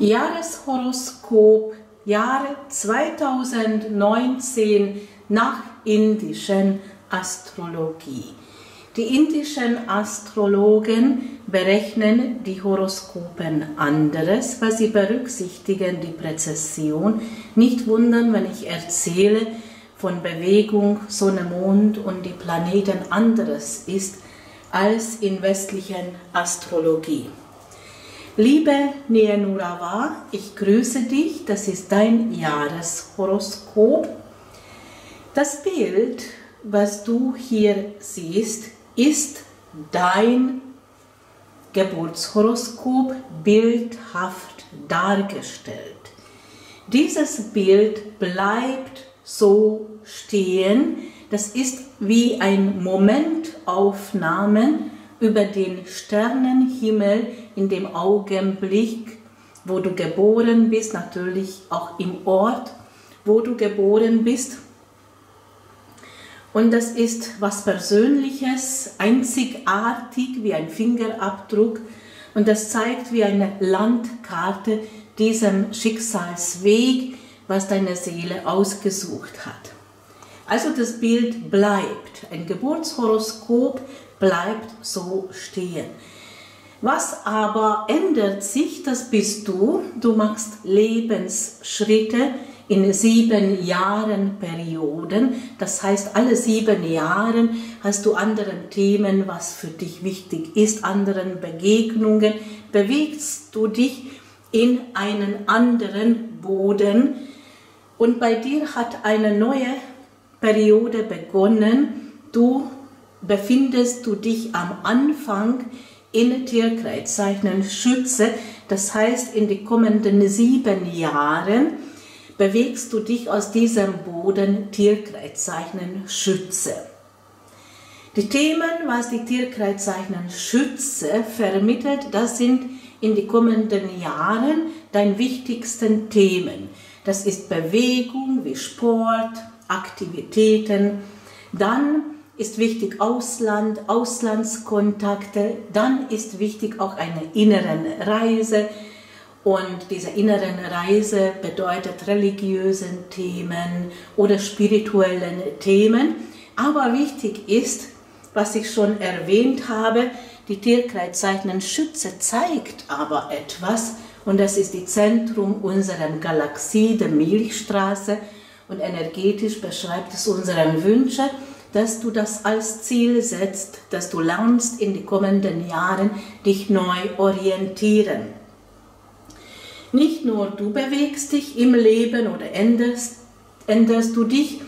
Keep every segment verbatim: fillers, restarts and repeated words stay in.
Jahreshoroskop Jahre zweitausendneunzehn nach indischen Astrologie. Die indischen Astrologen berechnen die Horoskopen anderes, weil sie berücksichtigen die Präzession. Nicht wundern, wenn ich erzähle von Bewegung, Sonne, Mond und die Planeten anderes ist als in westlichen Astrologie. Liebe Nieriava, ich grüße dich, das ist dein Jahreshoroskop. Das Bild, was du hier siehst, ist dein Geburtshoroskop bildhaft dargestellt. Dieses Bild bleibt so stehen, das ist wie ein Momentaufnahme über den Sternenhimmel in dem Augenblick, wo du geboren bist, natürlich auch im Ort, wo du geboren bist. Und das ist was Persönliches, einzigartig wie ein Fingerabdruck, und das zeigt wie eine Landkarte diesem Schicksalsweg, was deine Seele ausgesucht hat. Also das Bild bleibt, ein Geburtshoroskop bleibt so stehen. Was aber ändert sich, das bist du. Du machst Lebensschritte in sieben Jahren Perioden. Das heißt, alle sieben Jahre hast du anderen Themen, was für dich wichtig ist, anderen Begegnungen, bewegst du dich in einen anderen Boden. Und bei dir hat eine neue Periode begonnen. Du befindest du dich am Anfang in Tierkreiszeichen Schütze. Das heißt, in den kommenden sieben Jahren bewegst du dich aus diesem Boden Tierkreiszeichen Schütze. Die Themen, was die Tierkreiszeichen Schütze vermittelt, das sind in den kommenden Jahren deine wichtigsten Themen. Das ist Bewegung wie Sport, Aktivitäten, dann ist wichtig Ausland, Auslandskontakte, dann ist wichtig auch eine innere Reise. Und diese inneren Reise bedeutet religiösen Themen oder spirituellen Themen. Aber wichtig ist, was ich schon erwähnt habe, die Tierkreiszeichen Schütze zeigt aber etwas. Und das ist das Zentrum unserer Galaxie, der Milchstraße. Und energetisch beschreibt es unseren Wünsche, dass du das als Ziel setzt, dass du lernst, in den kommenden Jahren dich neu orientieren. Nicht nur du bewegst dich im Leben oder änderst, änderst du dich,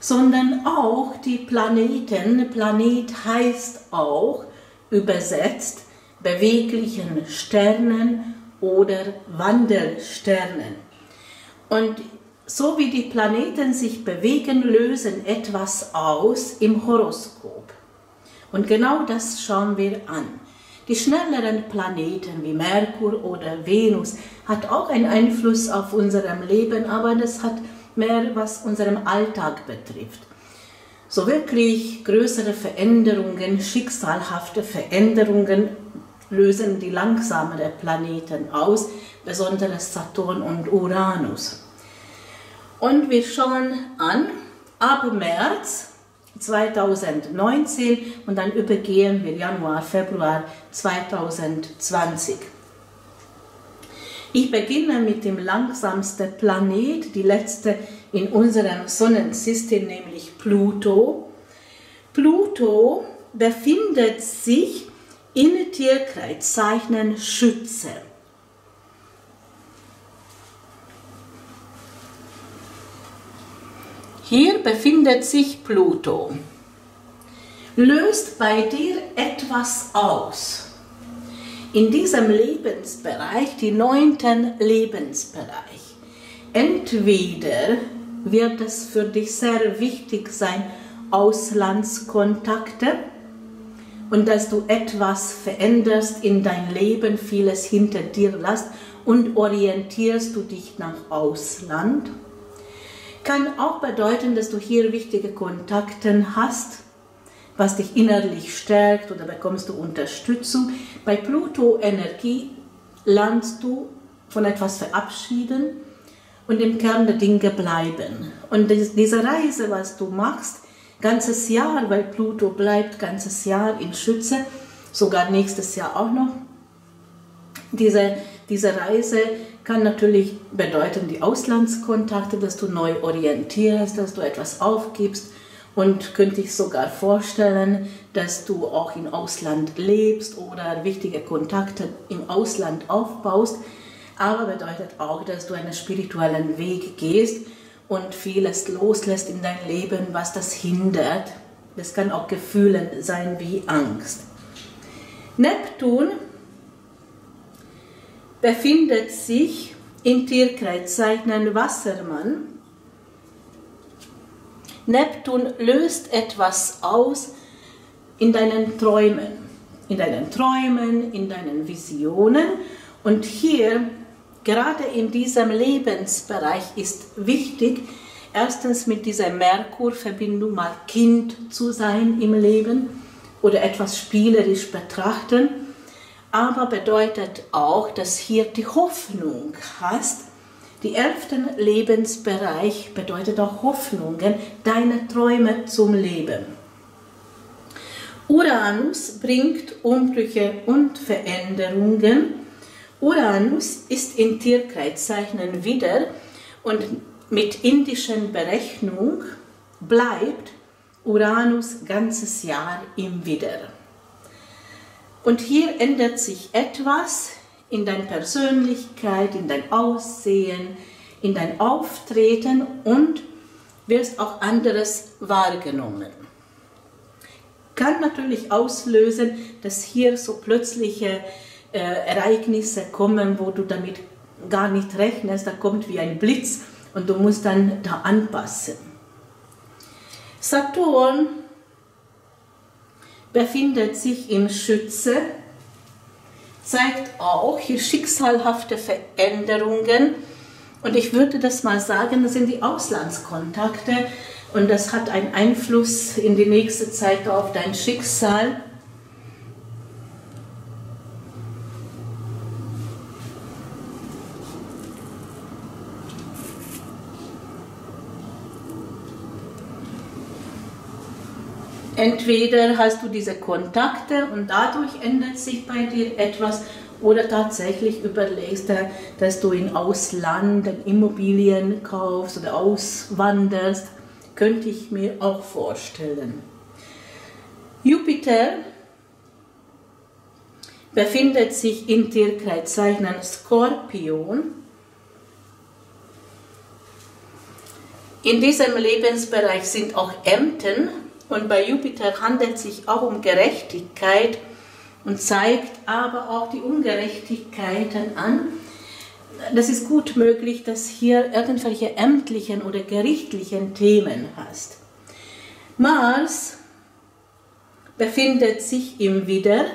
sondern auch die Planeten. Planet heißt auch übersetzt beweglichen Sternen oder Wandelsternen. Und so wie die Planeten sich bewegen, lösen etwas aus im Horoskop. Und genau das schauen wir an. Die schnelleren Planeten wie Merkur oder Venus hat auch einen Einfluss auf unserem Leben, aber das hat mehr, was unseren Alltag betrifft. So wirklich größere Veränderungen, schicksalhafte Veränderungen lösen die langsameren Planeten aus, besonders Saturn und Uranus. Und wir schauen an, ab März zweitausendneunzehn und dann übergehen wir Januar, Februar zweitausendzwanzig. Ich beginne mit dem langsamsten Planet, die letzte in unserem Sonnensystem, nämlich Pluto. Pluto befindet sich in Tierkreiszeichen Schütze. Hier befindet sich Pluto, löst bei dir etwas aus. In diesem Lebensbereich, den neunten Lebensbereich, entweder wird es für dich sehr wichtig sein, Auslandskontakte und dass du etwas veränderst in dein Leben, vieles hinter dir lässt und orientierst du dich nach Ausland. Kann auch bedeuten, dass du hier wichtige Kontakte hast, was dich innerlich stärkt oder bekommst du Unterstützung. Bei Pluto-Energie lernst du von etwas verabschieden und im Kern der Dinge bleiben. Und diese Reise, was du machst, ganzes Jahr, weil Pluto bleibt ganzes Jahr in Schütze, sogar nächstes Jahr auch noch. Diese, diese Reise kann natürlich bedeuten, die Auslandskontakte, dass du neu orientierst, dass du etwas aufgibst, und könnte ich sogar vorstellen, dass du auch im Ausland lebst oder wichtige Kontakte im Ausland aufbaust, aber bedeutet auch, dass du einen spirituellen Weg gehst und vieles loslässt in dein Leben, was das hindert. Das kann auch Gefühle sein wie Angst. Neptun befindet sich im Tierkreiszeichen Wassermann. Neptun löst etwas aus in deinen Träumen, in deinen Träumen, in deinen Visionen. Und hier, gerade in diesem Lebensbereich, ist wichtig, erstens mit dieser Merkur-Verbindung mal Kind zu sein im Leben oder etwas spielerisch betrachten, aber bedeutet auch, dass hier die Hoffnung hast. Die elften Lebensbereich bedeutet auch Hoffnungen, deine Träume zum Leben. Uranus bringt Umbrüche und Veränderungen. Uranus ist in Tierkreiszeichen wieder und mit indischen Berechnung bleibt Uranus ganzes Jahr im Widder. Und hier ändert sich etwas in deiner Persönlichkeit, in dein Aussehen, in dein Auftreten und wirst auch anderes wahrgenommen. Kann natürlich auslösen, dass hier so plötzliche äh, Ereignisse kommen, wo du damit gar nicht rechnest, da kommt wie ein Blitz und du musst dann da anpassen. Saturn befindet sich im Schütze, zeigt auch hier schicksalhafte Veränderungen und ich würde das mal sagen, das sind die Auslandskontakte und das hat einen Einfluss in die nächste Zeit auf dein Schicksal. Entweder hast du diese Kontakte und dadurch ändert sich bei dir etwas oder tatsächlich überlegst du, dass du im Ausland Immobilien kaufst oder auswanderst. Könnte ich mir auch vorstellen. Jupiter befindet sich im Tierkreiszeichen Skorpion. In diesem Lebensbereich sind auch Ämter. Und bei Jupiter handelt es sich auch um Gerechtigkeit und zeigt aber auch die Ungerechtigkeiten an. Das ist gut möglich, dass hier irgendwelche ämtlichen oder gerichtlichen Themen hast. Mars befindet sich im Widder.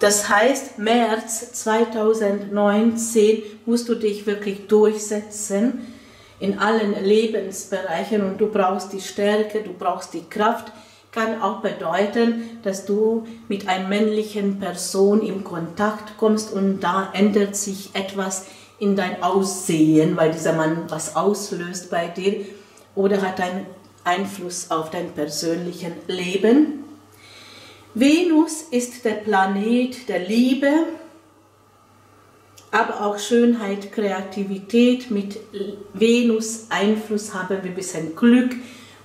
Das heißt, März zweitausendneunzehn musst du dich wirklich durchsetzen. In allen Lebensbereichen und du brauchst die Stärke, du brauchst die Kraft, kann auch bedeuten, dass du mit einer männlichen Person in Kontakt kommst und da ändert sich etwas in dein Aussehen, weil dieser Mann was auslöst bei dir oder hat einen Einfluss auf dein persönliches Leben. Venus ist der Planet der Liebe, aber auch Schönheit, Kreativität. Mit Venus-Einfluss haben wir ein bisschen Glück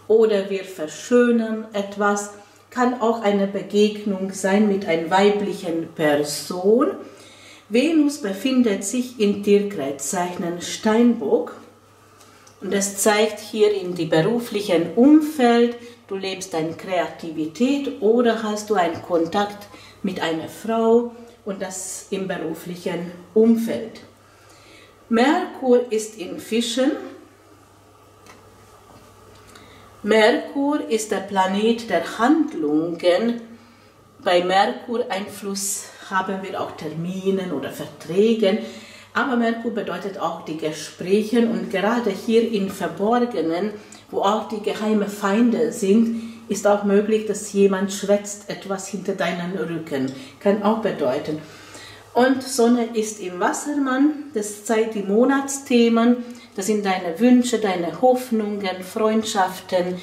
oder wir verschönern etwas. Kann auch eine Begegnung sein mit einer weiblichen Person. Venus befindet sich im Tierkreiszeichen Steinbock. Und das zeigt hier in dem beruflichen Umfeld, du lebst deine Kreativität oder hast du einen Kontakt mit einer Frau. Und das im beruflichen Umfeld. Merkur ist in Fischen. Merkur ist der Planet der Handlungen. Bei Merkur-Einfluss haben wir auch Terminen oder Verträgen. Aber Merkur bedeutet auch die Gespräche und gerade hier im Verborgenen, wo auch die geheimen Feinde sind, ist auch möglich, dass jemand schwätzt etwas hinter deinen Rücken. Kann auch bedeuten. Und Sonne ist im Wassermann, das zeigt die Monatsthemen, das sind deine Wünsche, deine Hoffnungen, Freundschaften.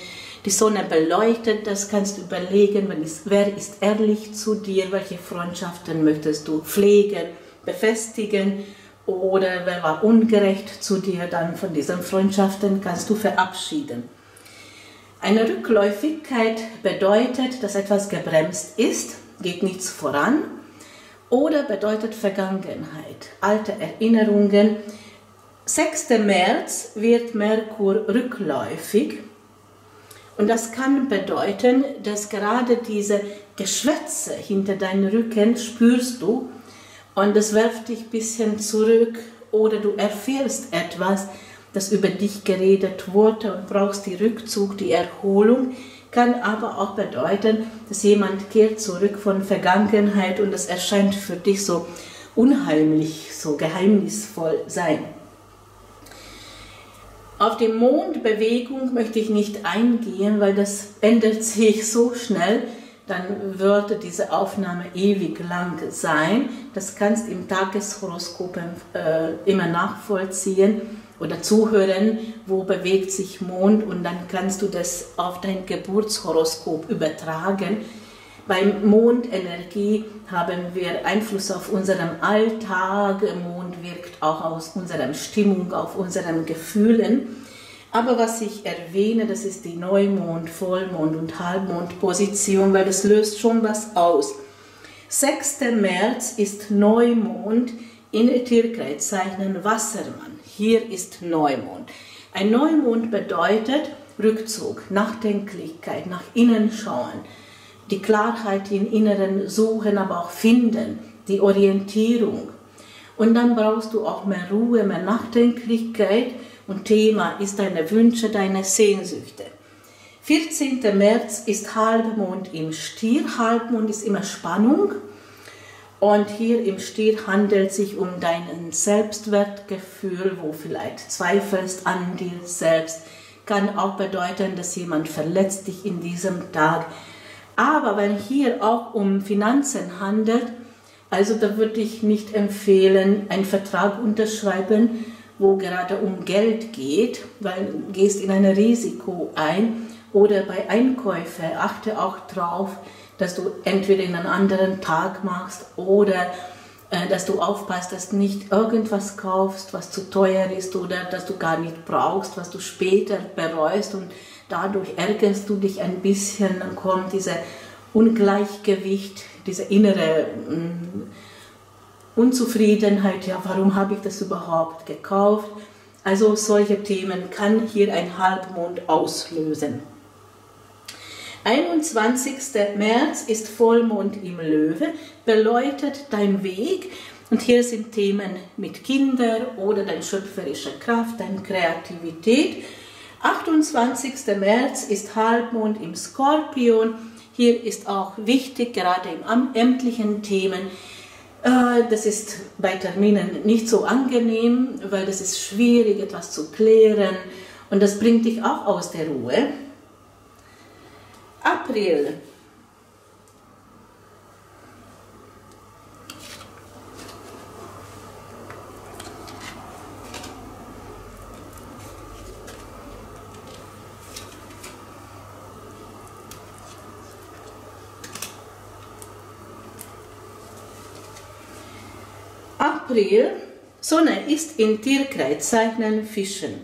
Die Sonne beleuchtet, das kannst du überlegen, wer ist ehrlich zu dir, welche Freundschaften möchtest du pflegen, befestigen oder wer war ungerecht zu dir, dann von diesen Freundschaften kannst du verabschieden. Eine Rückläufigkeit bedeutet, dass etwas gebremst ist, geht nichts voran. Oder bedeutet Vergangenheit, alte Erinnerungen. sechster März wird Merkur rückläufig und das kann bedeuten, dass gerade diese Geschwätze hinter deinem Rücken spürst du und das wirft dich ein bisschen zurück oder du erfährst etwas, das über dich geredet wurde und brauchst die Rückzug, die Erholung. Kann aber auch bedeuten, dass jemand kehrt zurück von Vergangenheit und es erscheint für dich so unheimlich, so geheimnisvoll sein. Auf die Mondbewegung möchte ich nicht eingehen, weil das ändert sich so schnell, dann würde diese Aufnahme ewig lang sein. Das kannst du im Tageshoroskop äh, immer nachvollziehen oder zuhören, wo bewegt sich Mond und dann kannst du das auf dein Geburtshoroskop übertragen. Beim Mondenergie haben wir Einfluss auf unseren Alltag, Mond wirkt auch aus unserer Stimmung, auf unseren Gefühlen. Aber was ich erwähne, das ist die Neumond-, Vollmond- und Halbmondposition, weil das löst schon was aus. sechster März ist Neumond in Tierkreiszeichen Wassermann. Hier ist Neumond. Ein Neumond bedeutet Rückzug, Nachdenklichkeit, nach innen schauen, die Klarheit im Inneren suchen, aber auch finden, die Orientierung. Und dann brauchst du auch mehr Ruhe, mehr Nachdenklichkeit und Thema ist deine Wünsche, deine Sehnsüchte. vierzehnter März ist Halbmond im Stier. Halbmond ist immer Spannung. Und hier im Stier handelt es sich um dein Selbstwertgefühl, wo vielleicht zweifelst an dir selbst. Kann auch bedeuten, dass jemand verletzt dich in diesem Tag. Aber wenn hier auch um Finanzen handelt, also da würde ich nicht empfehlen, einen Vertrag unterschreiben, wo gerade um Geld geht, weil du gehst in ein Risiko ein. Oder bei Einkäufen achte auch drauf, dass du entweder in einen anderen Tag machst oder äh, dass du aufpasst, dass du nicht irgendwas kaufst, was zu teuer ist oder dass du gar nicht brauchst, was du später bereust und dadurch ärgerst du dich ein bisschen, dann kommt dieses Ungleichgewicht, diese innere mh, Unzufriedenheit, ja warum habe ich das überhaupt gekauft? Also solche Themen kann hier ein Halbmond auslösen. einundzwanzigster März ist Vollmond im Löwe, beleuchtet dein Weg und hier sind Themen mit Kindern oder deine schöpferische Kraft, deine Kreativität. achtundzwanzigster März ist Halbmond im Skorpion, hier ist auch wichtig, gerade im amtlichen Themen, das ist bei Terminen nicht so angenehm, weil das ist schwierig, etwas zu klären und das bringt dich auch aus der Ruhe. April. April, Sonne ist in Tierkreiszeichen Fischen.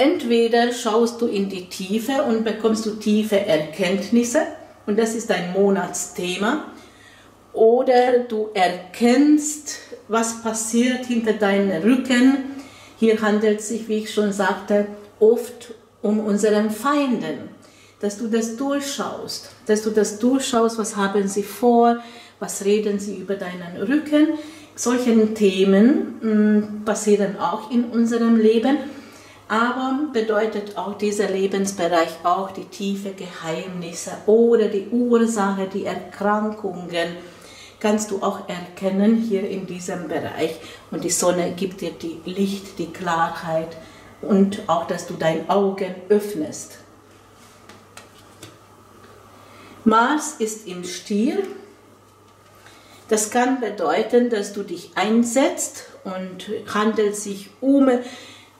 Entweder schaust du in die Tiefe und bekommst du tiefe Erkenntnisse und das ist dein Monatsthema oder du erkennst, was passiert hinter deinem Rücken. Hier handelt es sich, wie ich schon sagte, oft um unseren Feinden, dass du das durchschaust, dass du das durchschaust, was haben sie vor, was reden sie über deinen Rücken. Solche Themen mh, passieren auch in unserem Leben. Aber bedeutet auch dieser Lebensbereich auch die tiefe Geheimnisse oder die Ursache, die Erkrankungen kannst du auch erkennen hier in diesem Bereich. Und die Sonne gibt dir die Licht, die Klarheit und auch, dass du deine Augen öffnest. Mars ist im Stier. Das kann bedeuten, dass du dich einsetzt und handelt sich um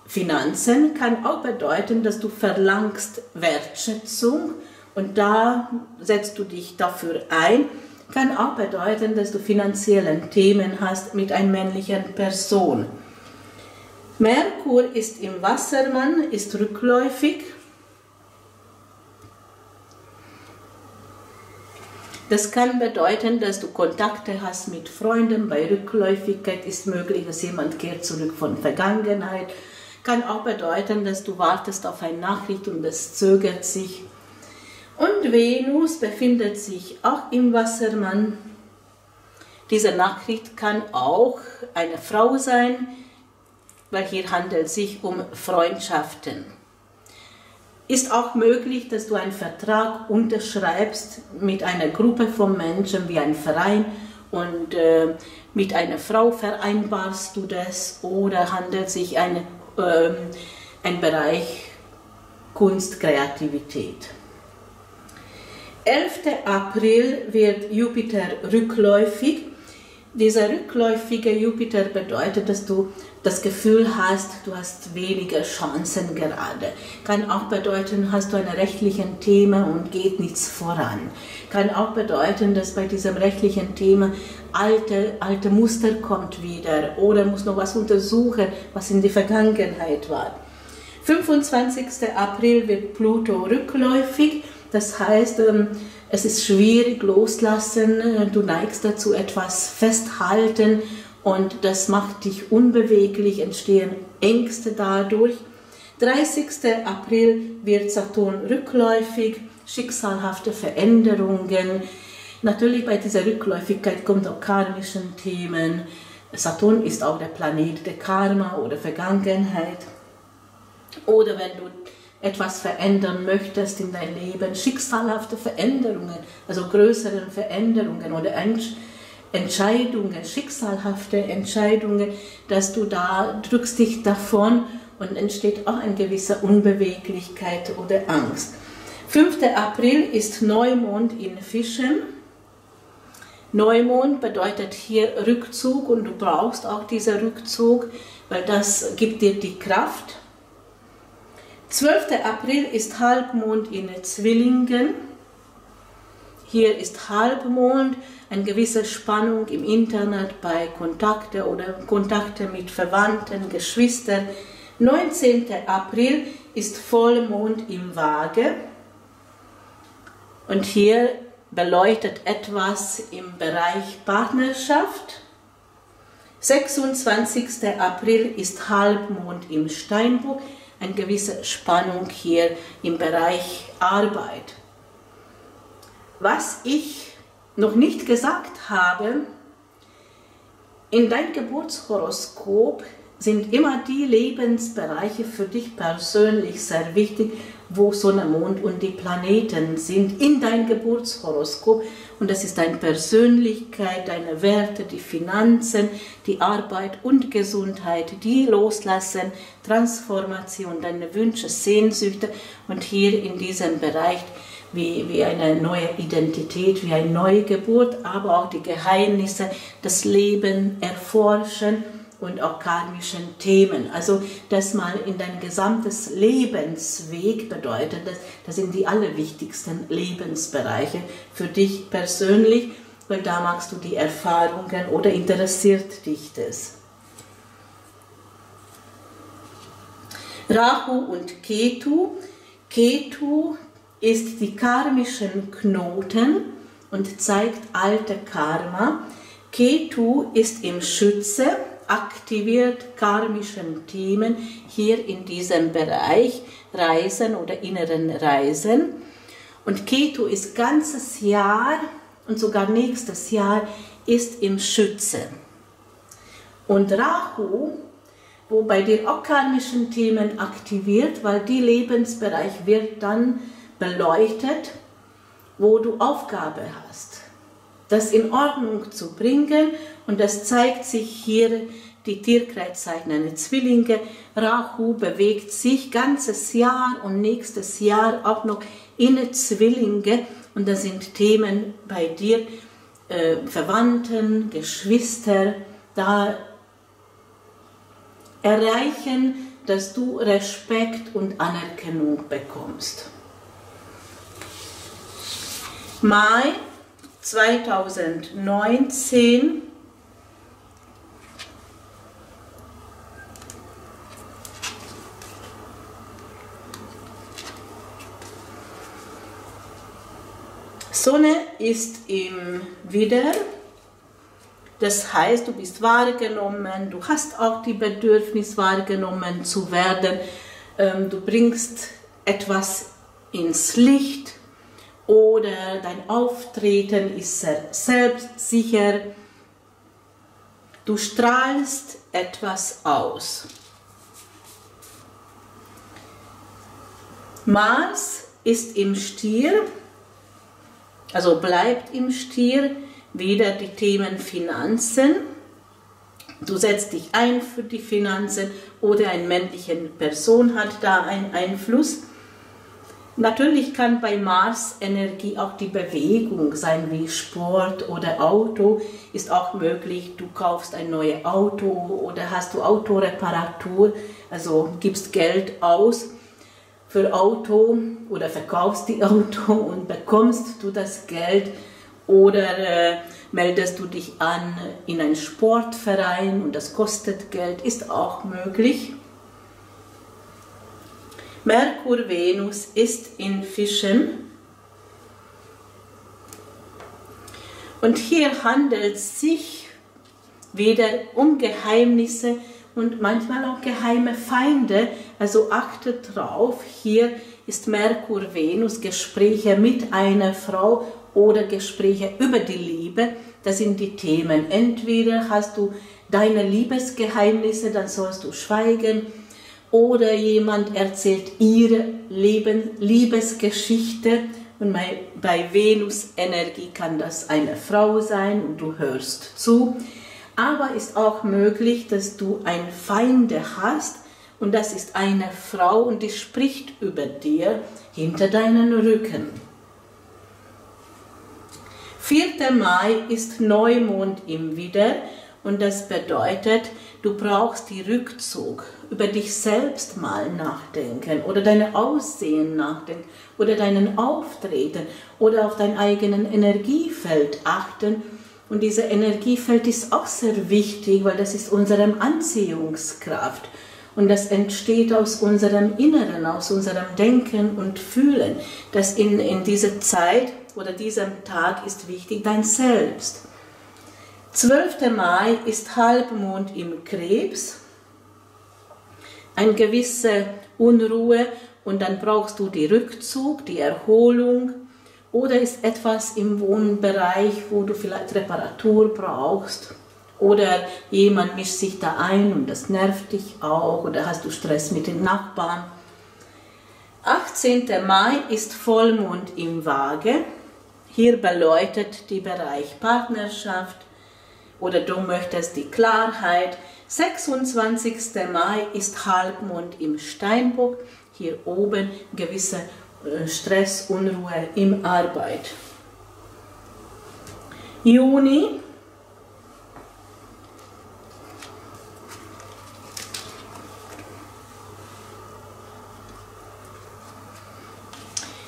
Finanzen. Kann auch bedeuten, dass du verlangst Wertschätzung und da setzt du dich dafür ein. Kann auch bedeuten, dass du finanzielle Themen hast mit einer männlichen Person. Merkur ist im Wassermann, ist rückläufig. Das kann bedeuten, dass du Kontakte hast mit Freunden. Bei Rückläufigkeit ist möglich, dass jemand kehrt zurück von Vergangenheit. Kann auch bedeuten, dass du wartest auf eine Nachricht und das zögert sich. Und Venus befindet sich auch im Wassermann. Diese Nachricht kann auch eine Frau sein, weil hier handelt es sich um Freundschaften. Ist auch möglich, dass du einen Vertrag unterschreibst mit einer Gruppe von Menschen wie ein Verein und äh, mit einer Frau vereinbarst du das oder handelt sich ein, äh, ein Bereich Kunst, Kreativität. elfter April wird Jupiter rückläufig. Dieser rückläufige Jupiter bedeutet, dass du das Gefühl hast, du hast weniger Chancen gerade. Kann auch bedeuten, hast du ein rechtliches Thema und geht nichts voran. Kann auch bedeuten, dass bei diesem rechtlichen Thema alte, alte Muster kommt wieder oder muss noch was untersuchen, was in der Vergangenheit war. fünfundzwanzigster April wird Pluto rückläufig. Das heißt, es ist schwierig loslassen, du neigst dazu etwas festhalten und das macht dich unbeweglich, entstehen Ängste dadurch. dreißigster April wird Saturn rückläufig, schicksalhafte Veränderungen. Natürlich bei dieser Rückläufigkeit kommen auch karmische Themen. Saturn ist auch der Planet der Karma oder Vergangenheit. Oder wenn du etwas verändern möchtest in dein Leben, schicksalhafte Veränderungen, also größere Veränderungen oder Entscheidungen, schicksalhafte Entscheidungen, dass du da drückst dich davon und entsteht auch eine gewisse Unbeweglichkeit oder Angst. fünfter April ist Neumond in Fischen. Neumond bedeutet hier Rückzug und du brauchst auch diesen Rückzug, weil das gibt dir die Kraft. zwölfter April ist Halbmond in Zwillingen. Hier ist Halbmond, eine gewisse Spannung im Internet bei Kontakten oder Kontakte mit Verwandten, Geschwistern. neunzehnter April ist Vollmond im Waage. Und hier beleuchtet etwas im Bereich Partnerschaft. sechsundzwanzigster April ist Halbmond im Steinbock. Eine gewisse Spannung hier im Bereich Arbeit. Was ich noch nicht gesagt habe, in deinem Geburtshoroskop sind immer die Lebensbereiche für dich persönlich sehr wichtig, wo Sonne, Mond und die Planeten sind in deinem Geburtshoroskop. Und das ist deine Persönlichkeit, deine Werte, die Finanzen, die Arbeit und Gesundheit, die Loslassen, Transformation, deine Wünsche, Sehnsüchte und hier in diesem Bereich wie, wie eine neue Identität, wie eine neue Geburt, aber auch die Geheimnisse, das Leben erforschen, und auch karmischen Themen. Also das mal in dein gesamtes Lebensweg bedeutet, das, das sind die allerwichtigsten Lebensbereiche für dich persönlich, weil da machst du die Erfahrungen oder interessiert dich das. Rahu und Ketu. Ketu ist die karmischen Knoten und zeigt alte Karma. Ketu ist im Schütze, aktiviert karmischen Themen hier in diesem Bereich, Reisen oder inneren Reisen. Und Ketu ist ganzes Jahr und sogar nächstes Jahr ist im Schütze. Und Rahu, wo bei dir auch karmischen Themen aktiviert, weil die Lebensbereich wird dann beleuchtet, wo du Aufgabe hast, das in Ordnung zu bringen und das zeigt sich hier die Tierkreiszeichen, eine Zwillinge. Rahu bewegt sich ganzes Jahr und nächstes Jahr auch noch in Zwillinge. Und das sind Themen bei dir, äh, Verwandten, Geschwister, da erreichen, dass du Respekt und Anerkennung bekommst. Mai zweitausendneunzehn. Sonne ist im Widder, das heißt, du bist wahrgenommen, du hast auch die Bedürfnis wahrgenommen zu werden, du bringst etwas ins Licht oder dein Auftreten ist sehr selbstsicher, du strahlst etwas aus. Mars ist im Stier. Also bleibt im Stier, wieder die Themen Finanzen, du setzt dich ein für die Finanzen oder eine männliche Person hat da einen Einfluss. Natürlich kann bei Mars Energie auch die Bewegung sein, wie Sport oder Auto ist auch möglich, du kaufst ein neues Auto oder hast du Autoreparatur, also gibst Geld aus für Auto oder verkaufst die Auto und bekommst du das Geld oder äh, meldest du dich an in einen Sportverein und das kostet Geld, ist auch möglich. Merkur, Venus ist in Fischen und hier handelt es sich wieder um Geheimnisse und manchmal auch geheime Feinde, also achtet drauf, hier ist Merkur, Venus, Gespräche mit einer Frau oder Gespräche über die Liebe, das sind die Themen. Entweder hast du deine Liebesgeheimnisse, dann sollst du schweigen, oder jemand erzählt ihre Leben, Liebesgeschichte und bei Venus-Energie kann das eine Frau sein und du hörst zu. Aber ist auch möglich, dass du einen Feind hast und das ist eine Frau und die spricht über dir hinter deinen Rücken. vierter Mai ist Neumond im Widder und das bedeutet, du brauchst die Rückzug, über dich selbst mal nachdenken oder dein Aussehen nachdenken oder deinen Auftreten oder auf dein eigenen Energiefeld achten. Und dieses Energiefeld ist auch sehr wichtig, weil das ist unsere Anziehungskraft. Und das entsteht aus unserem Inneren, aus unserem Denken und Fühlen. Das in, in dieser Zeit oder diesem Tag ist wichtig, dein Selbst. zwölfter Mai ist Halbmond im Krebs. Eine gewisse Unruhe und dann brauchst du den Rückzug, die Erholung. Oder ist etwas im Wohnbereich, wo du vielleicht Reparatur brauchst oder jemand mischt sich da ein und das nervt dich auch oder hast du Stress mit den Nachbarn. achtzehnter Mai ist Vollmond im Waage. Hier beleuchtet die Bereich Partnerschaft oder du möchtest die Klarheit. sechsundzwanzigster Mai ist Halbmond im Steinbock. Hier oben gewisse Stress, Unruhe im Arbeit. Juni.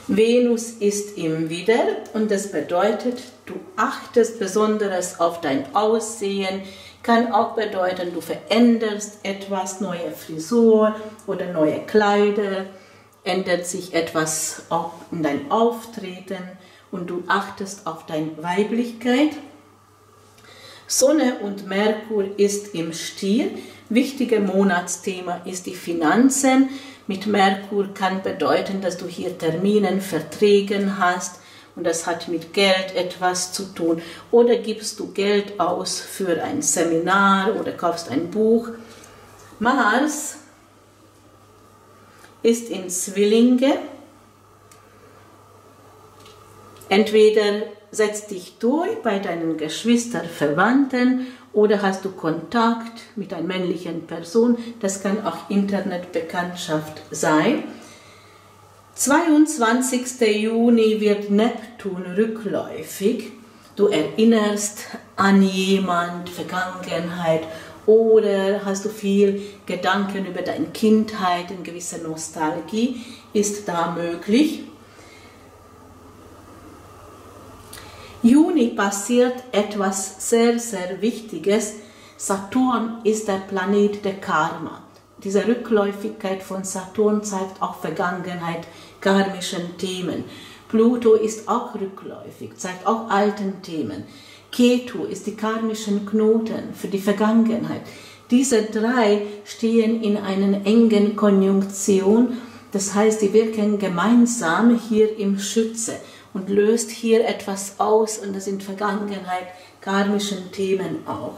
Venus ist im Widder und das bedeutet, du achtest besonders auf dein Aussehen. Kann auch bedeuten, du veränderst etwas, neue Frisur oder neue Kleider. Ändert sich etwas auch in dein Auftreten und du achtest auf deine Weiblichkeit. Sonne und Merkur ist im Stier. Wichtige Monatsthema ist die Finanzen. Mit Merkur kann bedeuten, dass du hier Terminen, Verträgen hast und das hat mit Geld etwas zu tun. Oder gibst du Geld aus für ein Seminar oder kaufst ein Buch. Mars ist in Zwillinge Entweder setzt dich durch bei deinen Geschwistern, Verwandten oder hast du Kontakt mit einer männlichen Person. Das kann auch Internetbekanntschaft sein. zweiundzwanzigsten Juni wird Neptun rückläufig. Du erinnerst an jemand, Vergangenheit, oder hast du viel Gedanken über deine Kindheit, eine gewisse Nostalgie ist da möglich. Juni passiert etwas sehr, sehr Wichtiges. Saturn ist der Planet der Karma. Diese Rückläufigkeit von Saturn zeigt auch Vergangenheit, karmischen Themen. Pluto ist auch rückläufig, zeigt auch alten Themen. Ketu ist die karmischen Knoten für die Vergangenheit. Diese drei stehen in einer engen Konjunktion, das heißt, die wirken gemeinsam hier im Schütze und löst hier etwas aus, und das sind Vergangenheit, karmischen Themen auch.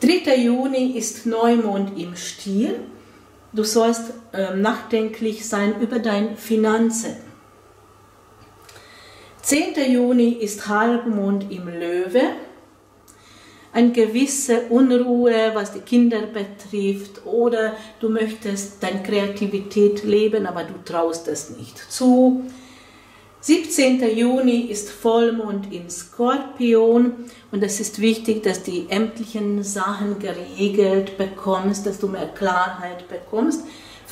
dritter Juni ist Neumond im Stier. Du sollst äh, nachdenklich sein über deine Finanzen. zehnter Juni ist Halbmond im Löwe. Eine gewisse Unruhe, was die Kinder betrifft, oder du möchtest deine Kreativität leben, aber du traust es nicht zu. siebzehnter Juni ist Vollmond in Skorpion, und es ist wichtig, dass du die ämtlichen Sachen geregelt bekommst, dass du mehr Klarheit bekommst.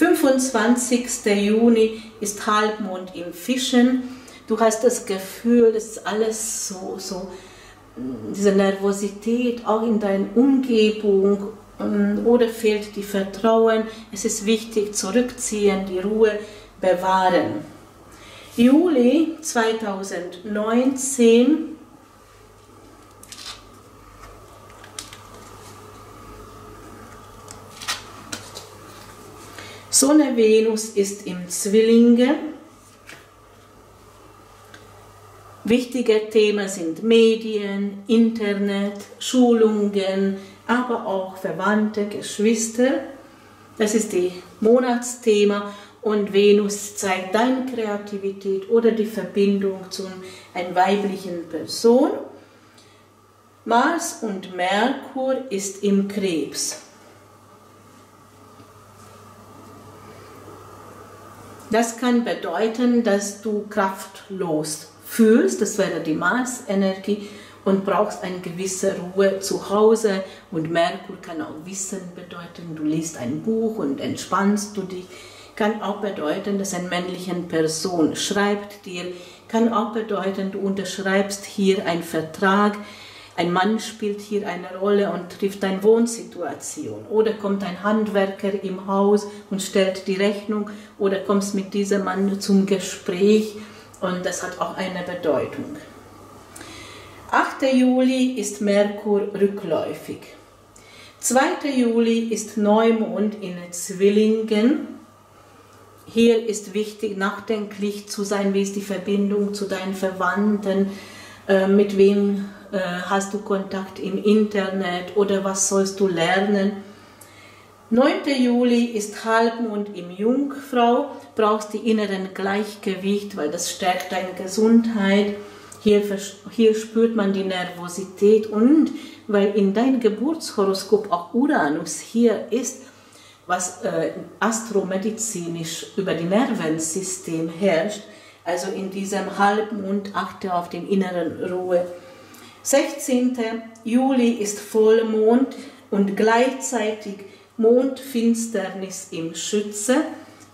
fünfundzwanzigsten Juni ist Halbmond im Fischen. Du hast das Gefühl, dass alles so, so, diese Nervosität auch in deiner Umgebung, oder fehlt die Vertrauen. Es ist wichtig, zurückziehen, die Ruhe bewahren. Juli zweitausendneunzehn Sonne Venus ist im Zwillinge. Wichtige Themen sind Medien, Internet, Schulungen, aber auch Verwandte, Geschwister. Das ist das Monatsthema. Und Venus zeigt deine Kreativität oder die Verbindung zu einer weiblichen Person. Mars und Merkur ist im Krebs. Das kann bedeuten, dass du kraftlos fühlst, das wäre die Mars-Energie, und brauchst eine gewisse Ruhe zu Hause. Und Merkur kann auch Wissen bedeuten, du liest ein Buch und entspannst du dich. Kann auch bedeuten, dass eine männliche Person schreibt dir, kann auch bedeuten, du unterschreibst hier einen Vertrag, ein Mann spielt hier eine Rolle und trifft deine Wohnsituation, oder kommt ein Handwerker im Haus und stellt die Rechnung, oder kommst mit diesem Mann zum Gespräch, und das hat auch eine Bedeutung. achter Juli ist Merkur rückläufig. zweiter Juli ist Neumond in Zwillingen. Hier ist wichtig, nachdenklich zu sein, wie ist die Verbindung zu deinen Verwandten, äh, mit wem äh, hast du Kontakt im Internet, oder was sollst du lernen. neunter Juli ist Halbmond im Jungfrau, brauchst die inneren Gleichgewicht, weil das stärkt deine Gesundheit. Hier, hier spürt man die Nervosität, und weil in deinem Geburtshoroskop auch Uranus hier ist, was äh, astromedizinisch über die Nervensystem herrscht, also in diesem Halbmond achte auf den inneren Ruhe. sechzehnter Juli ist Vollmond und gleichzeitig Mondfinsternis im Schütze.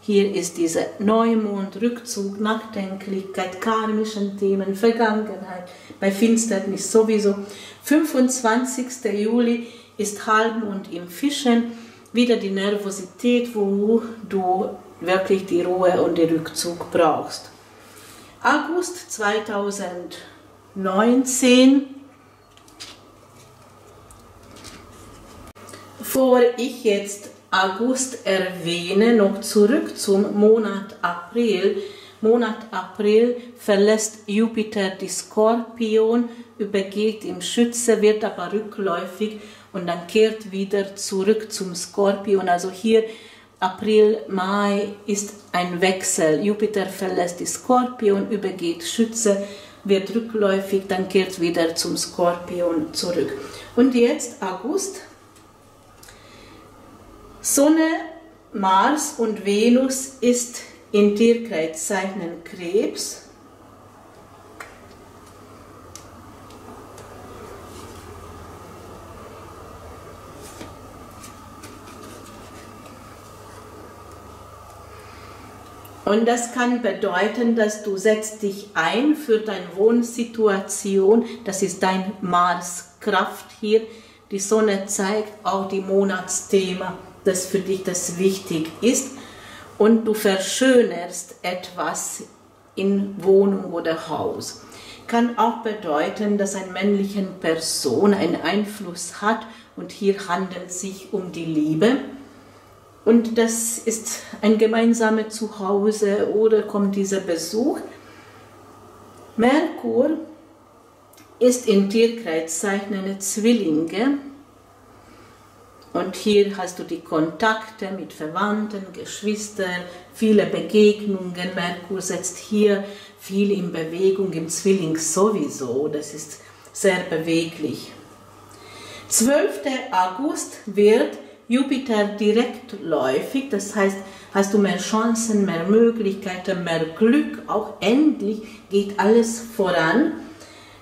Hier ist dieser Neumond, Rückzug, Nachdenklichkeit, karmischen Themen, Vergangenheit, bei Finsternis sowieso. fünfundzwanzigsten Juli ist Halbmond im Fischen. Wieder die Nervosität, wo du wirklich die Ruhe und den Rückzug brauchst. August zweitausendneunzehn. Bevor ich jetzt August erwähne, noch zurück zum Monat April. Monat April verlässt Jupiter die Skorpion, übergeht im Schütze, wird aber rückläufig. Und dann kehrt wieder zurück zum Skorpion. Also hier April, Mai ist ein Wechsel. Jupiter verlässt die Skorpion, übergeht Schütze, wird rückläufig, dann kehrt wieder zum Skorpion zurück. Und jetzt August. Sonne, Mars und Venus ist in Tierkreiszeichen Krebs. Und das kann bedeuten, dass du setzt dich ein für deine Wohnsituation. Das ist dein Marskraft hier. Die Sonne zeigt auch die Monatsthema, das für dich das wichtig ist. Und du verschönerst etwas in Wohnung oder Haus. Kann auch bedeuten, dass eine männliche Person einen Einfluss hat. Und hier handelt es sich um die Liebe. Und das ist ein gemeinsames Zuhause oder kommt dieser Besuch. Merkur ist in Tierkreiszeichen Zwillinge. Und hier hast du die Kontakte mit Verwandten, Geschwistern, viele Begegnungen. Merkur setzt hier viel in Bewegung, im Zwilling sowieso. Das ist sehr beweglich. zwölften August wird Jupiter direktläufig, das heißt, hast du mehr Chancen, mehr Möglichkeiten, mehr Glück, auch endlich geht alles voran.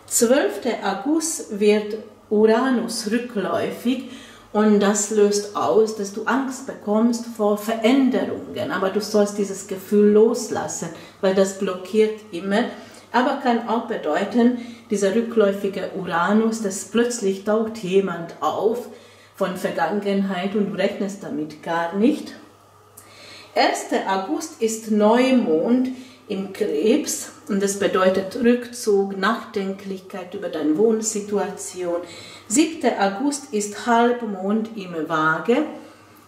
zwölften August wird Uranus rückläufig und das löst aus, dass du Angst bekommst vor Veränderungen, aber du sollst dieses Gefühl loslassen, weil das blockiert immer. Aber kann auch bedeuten, dieser rückläufige Uranus, dass plötzlich taucht jemand auf von Vergangenheit und du rechnest damit gar nicht. ersten August ist Neumond im Krebs und das bedeutet Rückzug, Nachdenklichkeit über deine Wohnsituation. siebten August ist Halbmond im Waage,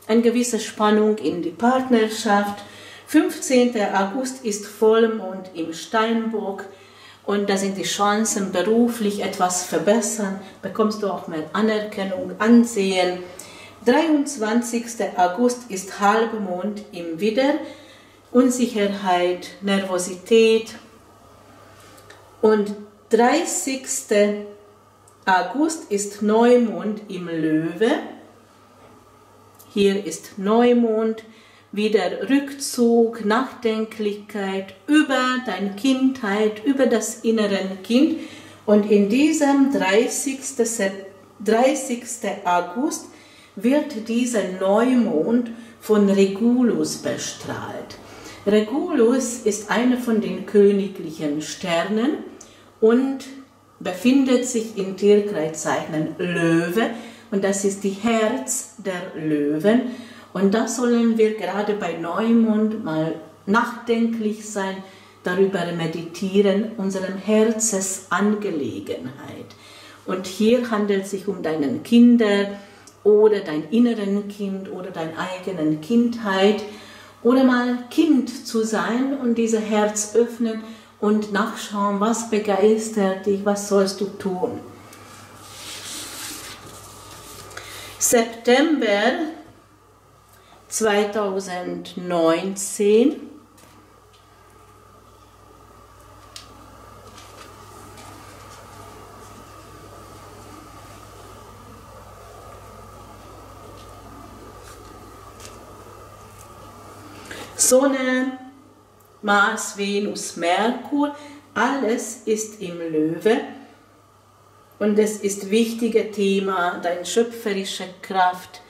eine gewisse Spannung in die Partnerschaft. fünfzehnten August ist Vollmond im Steinbock. Und da sind die Chancen, beruflich etwas verbessern, bekommst du auch mehr Anerkennung, Ansehen. dreiundzwanzigsten August ist Halbmond im Widder, Unsicherheit, Nervosität. Und dreißigsten August ist Neumond im Löwe. Hier ist Neumond. Wieder Rückzug, Nachdenklichkeit über deine Kindheit, über das innere Kind. Und in diesem dreißigsten August wird dieser Neumond von Regulus bestrahlt. Regulus ist einer von den königlichen Sternen und befindet sich in Tierkreiszeichen Löwe. Und das ist die Herz der Löwen. Und da sollen wir gerade bei Neumond mal nachdenklich sein, darüber meditieren, unserem Herzensangelegenheit. Und hier handelt es sich um deine Kinder oder dein inneren Kind oder deine eigene Kindheit oder mal Kind zu sein und dieses Herz öffnen und nachschauen, was begeistert dich, was sollst du tun. September zweitausendneunzehn Sonne, Mars, Venus, Merkur, alles ist im Löwe und es ist wichtiges Thema, deine schöpferische Kraft,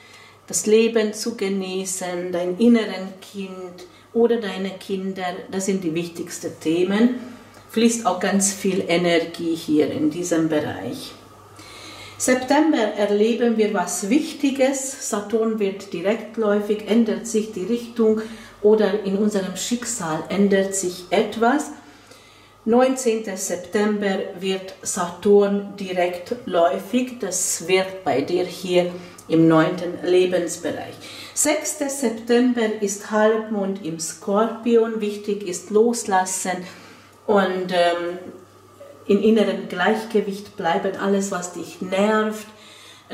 das Leben zu genießen, dein inneren Kind oder deine Kinder, das sind die wichtigsten Themen. Fließt auch ganz viel Energie hier in diesem Bereich. September erleben wir was Wichtiges. Saturn wird direktläufig, ändert sich die Richtung oder in unserem Schicksal ändert sich etwas. neunzehnten September wird Saturn direktläufig, das wird bei dir hier im neunten Lebensbereich. sechsten September ist Halbmond im Skorpion, wichtig ist loslassen und ähm, in innerem Gleichgewicht bleiben, alles was dich nervt,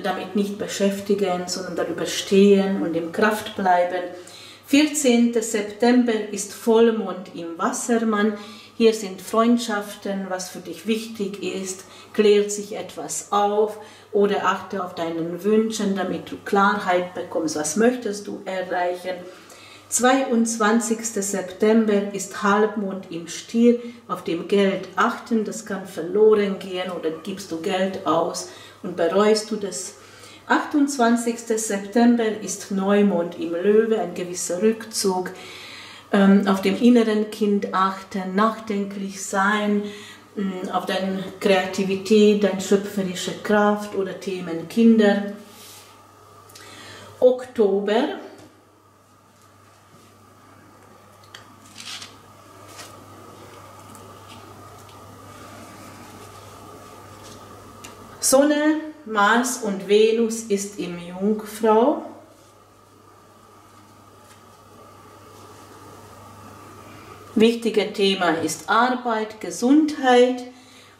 damit nicht beschäftigen, sondern darüber stehen und in Kraft bleiben. vierzehnten September ist Vollmond im Wassermann. Hier sind Freundschaften, was für dich wichtig ist, klärt sich etwas auf oder achte auf deinen Wünschen, damit du Klarheit bekommst, was möchtest du erreichen. zweiundzwanzigsten September ist Halbmond im Stier, auf dem Geld achten, das kann verloren gehen oder gibst du Geld aus und bereust du das. achtundzwanzigsten September ist Neumond im Löwe, ein gewisser Rückzug, ähm, auf dem inneren Kind achten, nachdenklich sein, mh, auf deine Kreativität, deine schöpferische Kraft oder Themen Kinder. Oktober. Sonne, Mars und Venus ist im Jungfrau. Wichtiges Thema ist Arbeit, Gesundheit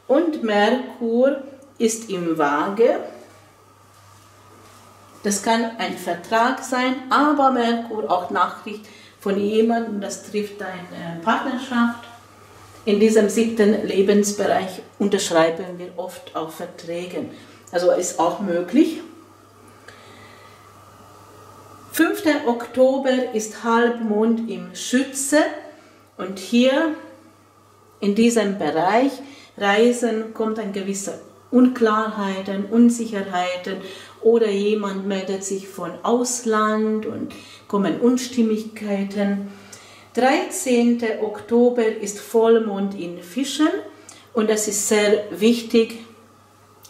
und Merkur ist im Waage. Das kann ein Vertrag sein, aber Merkur auch Nachricht von jemandem, das trifft deine Partnerschaft. In diesem siebten Lebensbereich unterschreiben wir oft auch Verträge. Also ist auch möglich. fünften Oktober ist Halbmond im Schütze. Und hier in diesem Bereich Reisen kommt ein gewisser Unklarheiten, Unsicherheiten oder jemand meldet sich von Ausland und kommen Unstimmigkeiten. dreizehnten Oktober ist Vollmond in Fischen und das ist sehr wichtig,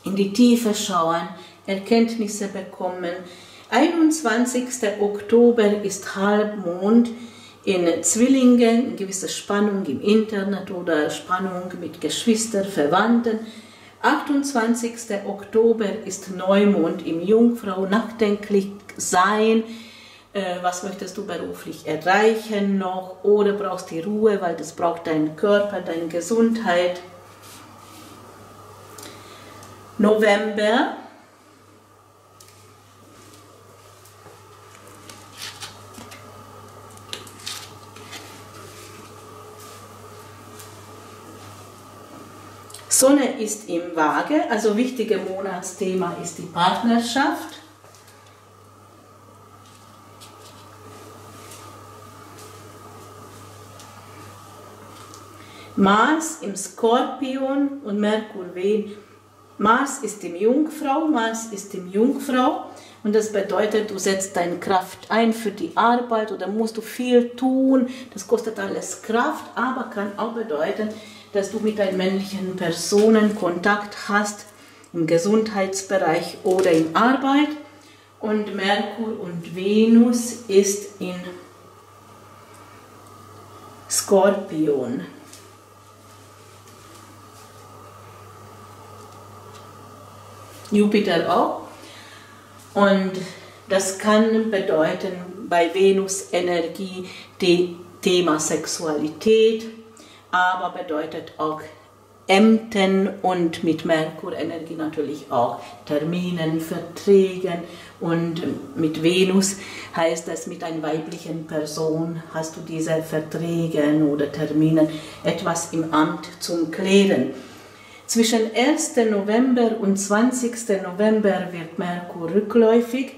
in die Tiefe schauen, Erkenntnisse bekommen. einundzwanzigsten Oktober ist Halbmond in Zwillingen, eine gewisse Spannung im Internet oder Spannung mit Geschwistern, Verwandten. achtundzwanzigsten Oktober ist Neumond im Jungfrau, nachdenklich sein. Was möchtest du beruflich erreichen noch oder brauchst die Ruhe, weil das braucht dein Körper, deine Gesundheit. November. Sonne ist im Waage, also wichtiges Monatsthema ist die Partnerschaft. Mars im Skorpion und Merkur Venus. Mars ist im Jungfrau, Mars ist im Jungfrau und das bedeutet, du setzt deine Kraft ein für die Arbeit oder musst du viel tun, das kostet alles Kraft, aber kann auch bedeuten, dass du mit deinen männlichen Personen Kontakt hast im Gesundheitsbereich oder in Arbeit und Merkur und Venus ist in Skorpion. Jupiter auch und das kann bedeuten bei Venus Energie, die Thema Sexualität, aber bedeutet auch Ämtern und mit Merkur Energie natürlich auch Terminen, Verträgen und mit Venus heißt das, mit einer weiblichen Person hast du diese Verträgen oder Terminen, etwas im Amt zum Klären. Zwischen ersten November und zwanzigsten November wird Merkur rückläufig,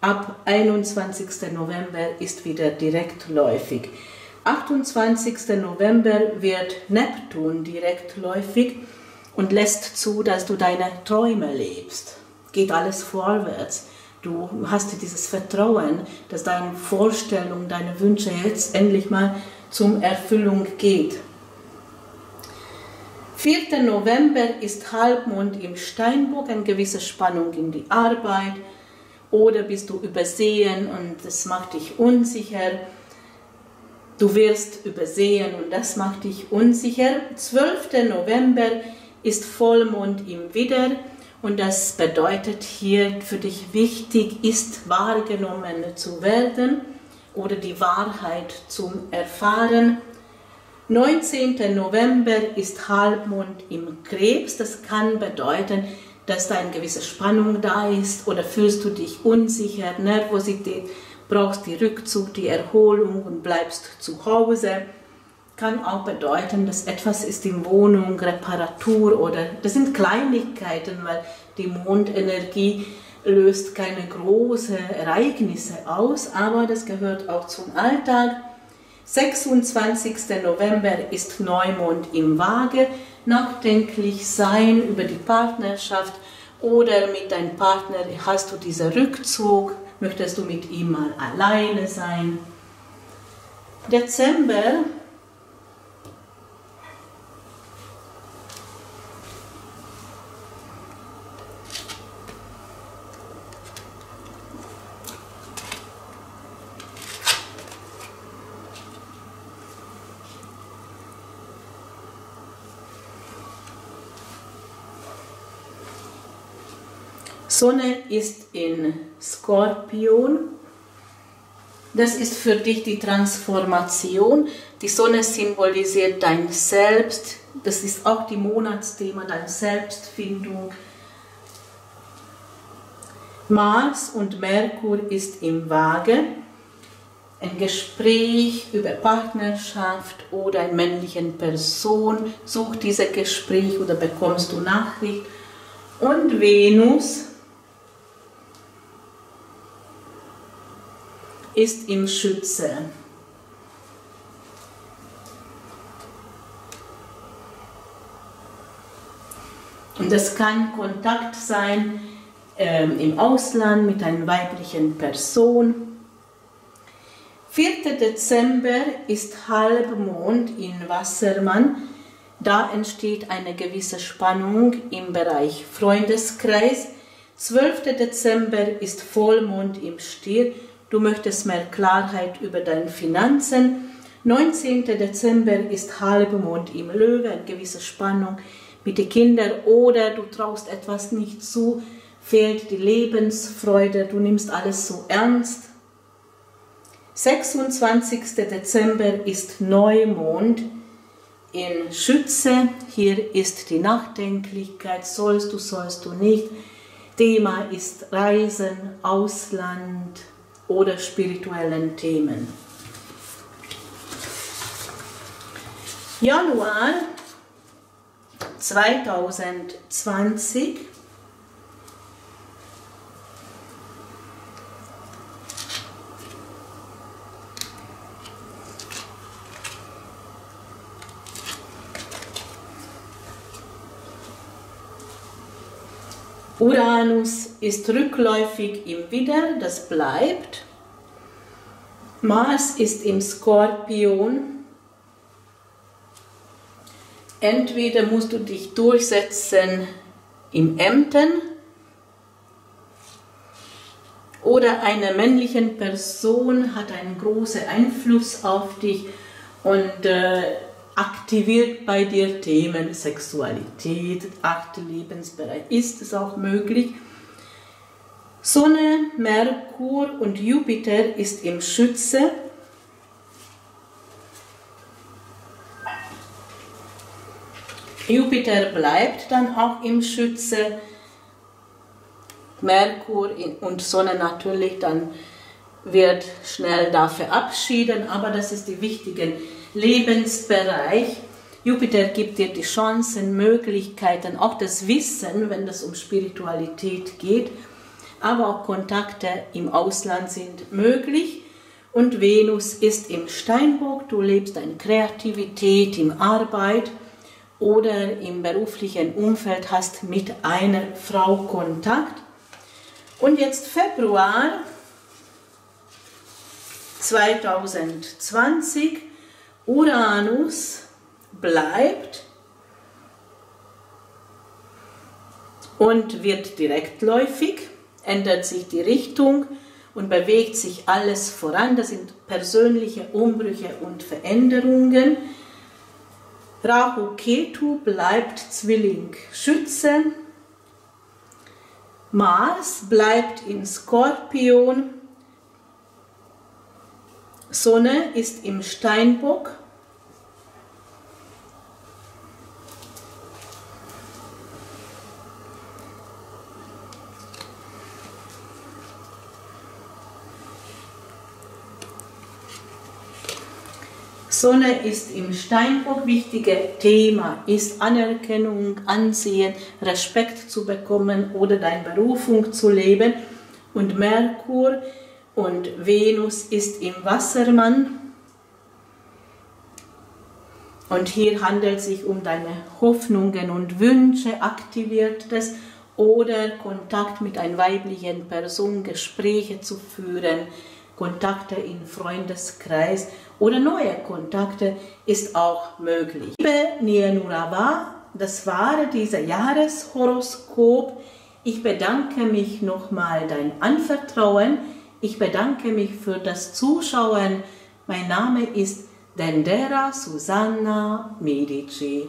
ab einundzwanzigsten November ist wieder direktläufig. achtundzwanzigsten November wird Neptun direktläufig und lässt zu, dass du deine Träume lebst. Geht alles vorwärts. Du hast dieses Vertrauen, dass deine Vorstellungen, deine Wünsche jetzt endlich mal zur Erfüllung geht. vierten November ist Halbmond im Steinbock, eine gewisse Spannung in die Arbeit oder bist du übersehen und das macht dich unsicher. Du wirst übersehen und das macht dich unsicher. zwölften November ist Vollmond im Widder und das bedeutet hier für dich wichtig ist, wahrgenommen zu werden oder die Wahrheit zu erfahren. neunzehnten November ist Halbmond im Krebs, das kann bedeuten, dass da eine gewisse Spannung da ist oder fühlst du dich unsicher, Nervosität brauchst die Rückzug, die Erholung und bleibst zu Hause. Kann auch bedeuten, dass etwas ist in Wohnung, Reparatur oder das sind Kleinigkeiten, weil die Mondenergie löst keine großen Ereignisse aus, aber das gehört auch zum Alltag. sechsundzwanzigster November ist Neumond im Waage. Nachdenklich sein über die Partnerschaft oder mit deinem Partner hast du diesen Rückzug, möchtest du mit ihm mal alleine sein. Dezember Sonne ist in Skorpion. Das ist für dich die Transformation. Die Sonne symbolisiert dein Selbst. Das ist auch die Monatsthema, deine Selbstfindung. Mars und Merkur ist im Waage. Ein Gespräch über Partnerschaft oder eine männliche Person. Such dieses Gespräch oder bekommst du Nachricht. Und Venus ist im Schütze. Und das kann Kontakt sein äh, im Ausland mit einer weiblichen Person. vierter Dezember ist Halbmond in Wassermann. Da entsteht eine gewisse Spannung im Bereich Freundeskreis. zwölfter Dezember ist Vollmond im Stier. Du möchtest mehr Klarheit über deine Finanzen. neunzehnter Dezember ist Halbmond im Löwe, eine gewisse Spannung mit den Kindern oder du traust etwas nicht zu, fehlt die Lebensfreude, du nimmst alles so ernst. sechsundzwanzigster Dezember ist Neumond in Schütze. Hier ist die Nachdenklichkeit, sollst du, sollst du nicht. Thema ist Reisen, Ausland oder spirituellen Themen. Januar zweitausendzwanzig. Uranus ist rückläufig im Widder, das bleibt. Mars ist im Skorpion. Entweder musst du dich durchsetzen im Ämtern oder eine männliche Person hat einen großen Einfluss auf dich und äh, aktiviert bei dir Themen, Sexualität, achter Lebensbereich, ist es auch möglich. Sonne, Merkur und Jupiter ist im Schütze. Jupiter bleibt dann auch im Schütze. Merkur und Sonne natürlich, dann wird schnell da verabschieden, aber das ist die wichtige Lebensbereich. Jupiter gibt dir die Chancen, Möglichkeiten, auch das Wissen, wenn es um Spiritualität geht, aber auch Kontakte im Ausland sind möglich. Und Venus ist im Steinbock, du lebst deine Kreativität in Arbeit oder im beruflichen Umfeld, hast mit einer Frau Kontakt. Und jetzt Februar zweitausendzwanzig. Uranus bleibt und wird direktläufig, ändert sich die Richtung und bewegt sich alles voran. Das sind persönliche Umbrüche und Veränderungen. Rahu Ketu bleibt Zwilling Schütze. Mars bleibt in Skorpion. Sonne ist im Steinbock. Sonne ist im Steinbock. Wichtige Thema ist Anerkennung, Ansehen, Respekt zu bekommen oder deine Berufung zu leben. Und Merkur und Venus ist im Wassermann. Und hier handelt es sich um deine Hoffnungen und Wünsche, aktiviertes oder Kontakt mit einer weiblichen Person, Gespräche zu führen, Kontakte im Freundeskreis oder neue Kontakte ist auch möglich. Liebe Nieriava, das war dieser Jahreshoroskop. Ich bedanke mich nochmal dein Anvertrauen. Ich bedanke mich für das Zuschauen. Mein Name ist Dendera Susanna Medici.